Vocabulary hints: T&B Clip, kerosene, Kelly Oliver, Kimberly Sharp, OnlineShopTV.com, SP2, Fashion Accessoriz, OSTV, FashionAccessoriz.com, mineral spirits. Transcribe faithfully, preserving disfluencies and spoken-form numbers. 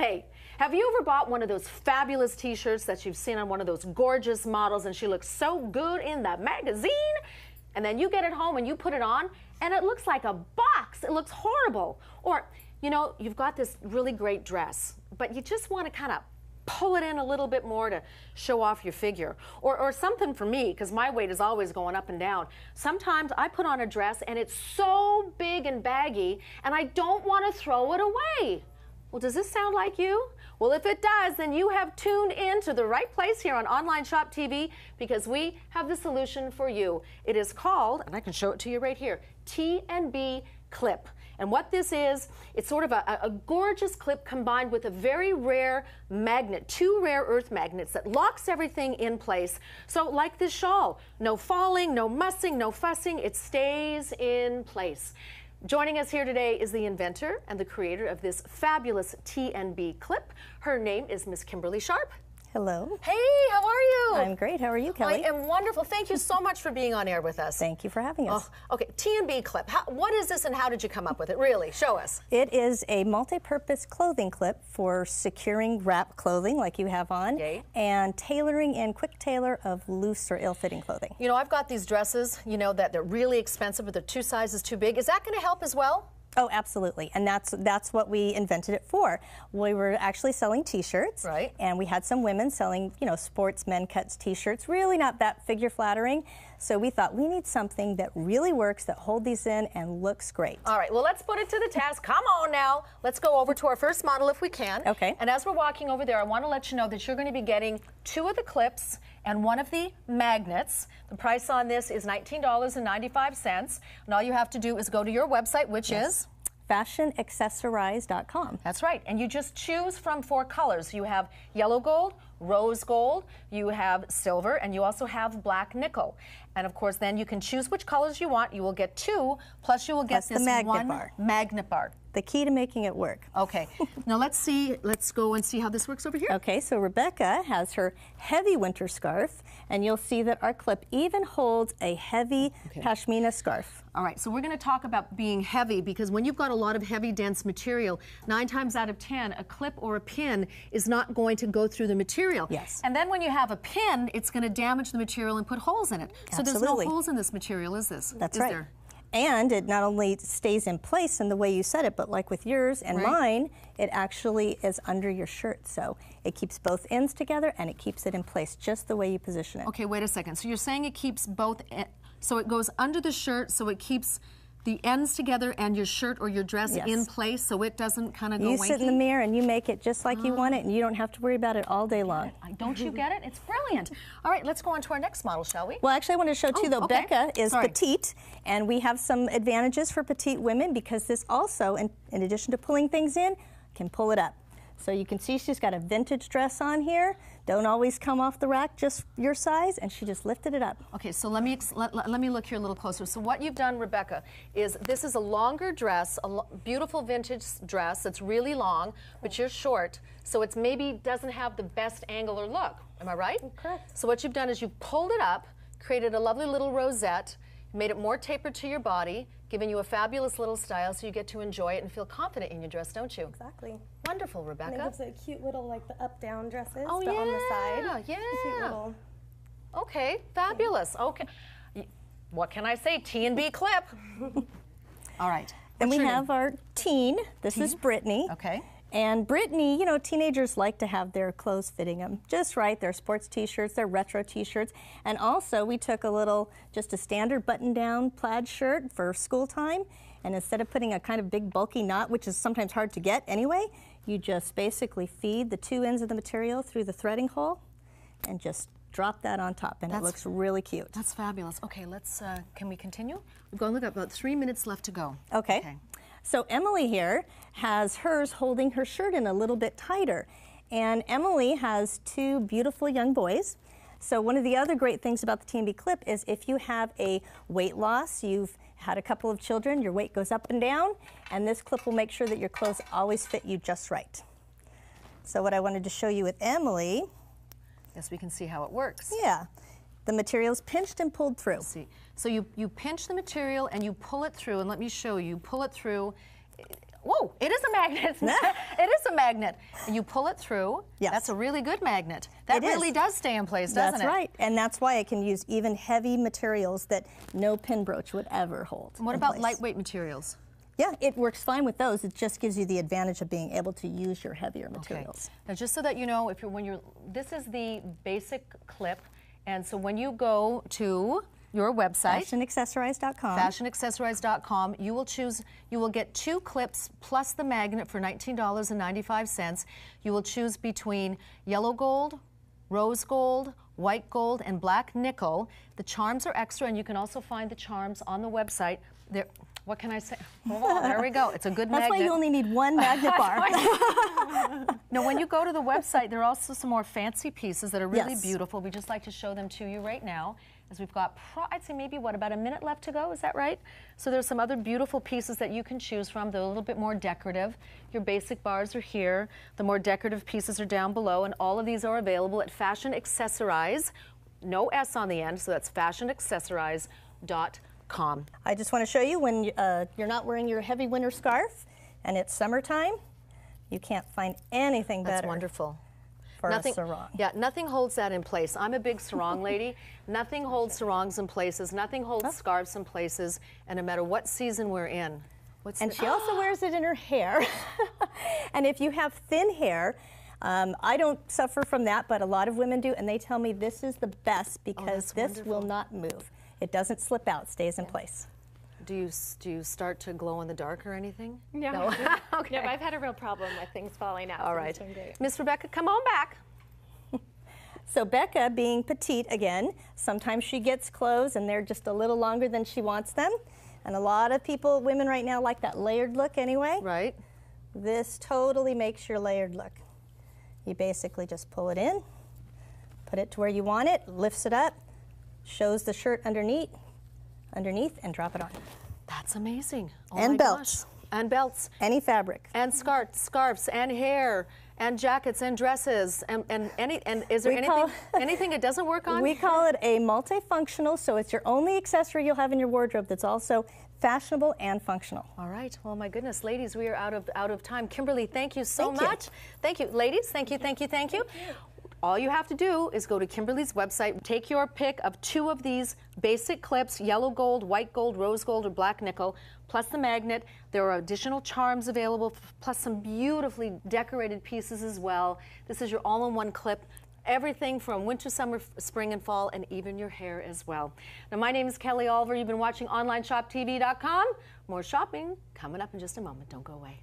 Hey, have you ever bought one of those fabulous t-shirts that you've seen on one of those gorgeous models and she looks so good in that magazine? And then you get it home and you put it on and it looks like a box. It looks horrible. Or, you know, you've got this really great dress, but you just want to kind of pull it in a little bit more to show off your figure. Or, or something for me, because my weight is always going up and down. Sometimes I put on a dress and it's so big and baggy and I don't want to throw it away. Well, does this sound like you? Well, if it does, then you have tuned in to the right place here on Online Shop T V, because we have the solution for you. It is called, and I can show it to you right here, T and B Clip. And what this is, it's sort of a, a gorgeous clip combined with a very rare magnet, two rare earth magnets that locks everything in place. So like this shawl, no falling, no mussing, no fussing, it stays in place. Joining us here today is the inventor and the creator of this fabulous T and B clip. Her name is Miss Kimberly Sharp. Hello. Hey, how are you? I'm great. How are you, Kelly? I am wonderful. Thank you so much for being on air with us. Thank you for having us. Oh, okay, T and B clip. How, what is this and how did you come up with it? Really, show us. It is a multi-purpose clothing clip for securing wrap clothing like you have on. Yay. And tailoring and quick tailor of loose or ill-fitting clothing. You know, I've got these dresses, you know, that they're really expensive, but they're two sizes too big. Is that going to help as well? Oh, absolutely, and that's that's what we invented it for. We were actually selling T-shirts, right? And we had some women selling, you know, sports men cuts T-shirts, really not that figure flattering. So we thought we need something that really works, that hold these in and looks great. All right, well, let's put it to the test. Come on now, let's go over to our first model if we can. Okay. And as we're walking over there, I want to let you know that you're going to be getting two of the clips and one of the magnets. The price on this is nineteen ninety-five, and all you have to do is go to your website, which yes. is? Fashion Accessoriz dot com. That's right, and you just choose from four colors. You have yellow gold, rose gold, you have silver, and you also have black nickel. And of course, then you can choose which colors you want. You will get two, plus you will get plus this the magnet one bar. magnet bar. The key to making it work. Okay, now let's see, let's go and see how this works over here. Okay, so Rebecca has her heavy winter scarf, and you'll see that our clip even holds a heavy okay. pashmina scarf. All right, so we're gonna talk about being heavy, because when you've got a lot of heavy, dense material, nine times out of ten, a clip or a pin is not going to go through the material. Yes. And then when you have a pin, it's going to damage the material and put holes in it. Absolutely. So there's no holes in this material, is this? That's is right. There? And it not only stays in place in the way you said it, but like with yours and right. mine, it actually is under your shirt. So it keeps both ends together and it keeps it in place just the way you position it. Okay, wait a second. So you're saying it keeps both, e so it goes under the shirt, so it keeps the ends together and your shirt or your dress yes. in place, so it doesn't kind of go wanky. You sit in the mirror and you make it just like oh. you want it, and you don't have to worry about it all day long. Don't you get it? It's brilliant. All right, let's go on to our next model, shall we? Well, actually, I want to show too, oh, though, okay. Becca is Sorry. petite, and we have some advantages for petite women, because this also, in, in addition to pulling things in, can pull it up. So you can see she's got a vintage dress on here. Don't always come off the rack, just your size, and she just lifted it up. Okay, so let me let, let me look here a little closer. So what you've done, Rebecca, is this is a longer dress, a lo beautiful vintage dress that's really long, but you're short, so it's maybe doesn't have the best angle or look. Am I right? Correct. So what you've done is you've pulled it up, created a lovely little rosette, made it more tapered to your body, giving you a fabulous little style, so you get to enjoy it and feel confident in your dress, don't you? Exactly. Wonderful, Rebecca. And it gives a cute little, like the up-down dresses, oh, but yeah, on the side. Yeah, yeah. Cute little. Okay, fabulous. Okay. What can I say? T and B clip. All right. Then we have name? our teen. This teen? is Brittany. Okay. And Brittany, you know, teenagers like to have their clothes fitting them just right, their sports T-shirts, their retro T-shirts. And also we took a little, just a standard button-down plaid shirt for school time. And instead of putting a kind of big bulky knot, which is sometimes hard to get anyway, you just basically feed the two ends of the material through the threading hole and just drop that on top, and that's, it looks really cute. That's fabulous. Okay, let's, uh, can we continue? We've got about three minutes left to go. Okay. Okay. So Emily here has hers holding her shirt in a little bit tighter. And Emily has two beautiful young boys. So one of the other great things about the T and B clip is if you have a weight loss, you've had a couple of children, your weight goes up and down, and this clip will make sure that your clothes always fit you just right. So what I wanted to show you with Emily. Yes, we can see how it works. Yeah. The material's pinched and pulled through. Let's see. So you, you pinch the material and you pull it through, and let me show you, pull it through Whoa, it is a magnet. It is a magnet. You pull it through. Yes. That's a really good magnet. That it really is. does stay in place, doesn't that's it? That's right. And that's why I can use even heavy materials that no pin brooch would ever hold. And what about place. lightweight materials? Yeah, it works fine with those. It just gives you the advantage of being able to use your heavier materials. Okay. Now, just so that you know, if you're when you're, this is the basic clip, and so when you go to your website, Fashion Accessoriz dot com, Fashion Accessoriz dot com, you will choose. You will get two clips plus the magnet for nineteen ninety-five. You will choose between yellow gold, rose gold, white gold, and black nickel. The charms are extra, and you can also find the charms on the website. They're, What can I say? Oh, there we go. It's a good That's magnet. That's why you only need one magnet bar. Now, when you go to the website, there are also some more fancy pieces that are really yes. beautiful. We just like to show them to you right now, as we've got, pro I'd say maybe, what, about a minute left to go? Is that right? So there's some other beautiful pieces that you can choose from. They're a little bit more decorative. Your basic bars are here. The more decorative pieces are down below, and all of these are available at Fashion Accessoriz. No S on the end, so that's Fashion Accessoriz dot com. I just want to show you when uh, you're not wearing your heavy winter scarf and it's summertime, you can't find anything better. That's wonderful. For nothing, a sarong. Yeah, nothing holds that in place. I'm a big sarong lady. Nothing holds sarongs in places. Nothing holds oh. scarves in places. And no matter what season we're in. What's and she also wears it in her hair. And if you have thin hair, Um, I don't suffer from that, but a lot of women do, and they tell me this is the best because oh, this wonderful. will not move. It doesn't slip out, stays in yeah. place. Do you do you start to glow in the dark or anything? No. No? Okay. No, I've had a real problem with things falling out. All right. Miss Rebecca, come on back. So Becca, being petite again, sometimes she gets clothes and they're just a little longer than she wants them. And a lot of people, women right now, like that layered look anyway. Right. This totally makes your layered look. You basically just pull it in, put it to where you want it, lifts it up, shows the shirt underneath, underneath, and drop it on. That's amazing. Oh and belts. Gosh. And belts. Any fabric. And scarves, scarves, and hair, and jackets, and dresses, and, and any. And is there we anything call, anything it doesn't work on? We call it a multifunctional, so it's your only accessory you'll have in your wardrobe that's also fashionable and functional. All right. Well, my goodness, ladies, we are out of out of time. Kimberly, thank you so thank much. You. Thank you, ladies. Thank you. Thank you. Thank you. Thank you. All you have to do is go to Kimberly's website, take your pick of two of these basic clips, yellow gold, white gold, rose gold, or black nickel, plus the magnet. There are additional charms available, plus some beautifully decorated pieces as well. This is your all-in-one clip. Everything from winter, summer, spring, and fall, and even your hair as well. Now, my name is Kelly Oliver. You've been watching Online Shop T V dot com. More shopping coming up in just a moment. Don't go away.